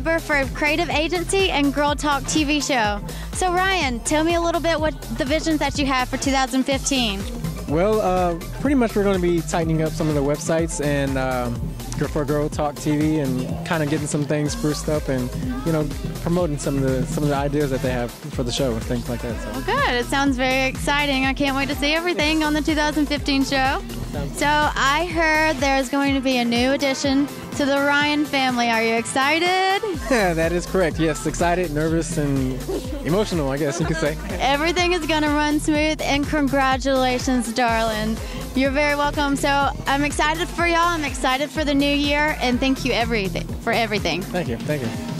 developer for a creative agency and Girl Talk TV show. So Ryan, tell me a little bit what the visions that you have for 2015. Well, pretty much we're going to be tightening up some of the websites and for Girl Talk TV, and kind of getting some things spruced up, and you know, promoting some of the ideas that they have for the show and things like that. So. Well, good. It sounds very exciting. I can't wait to see everything on the 2015 show. So I heard there's going to be a new addition to the Ryan family. Are you excited? That is correct. Yes, excited, nervous, and emotional, I guess you could say. Everything is going to run smooth, and congratulations, darling. You're very welcome. So I'm excited for y'all. I'm excited for the new year, and thank you for everything. Thank you. Thank you.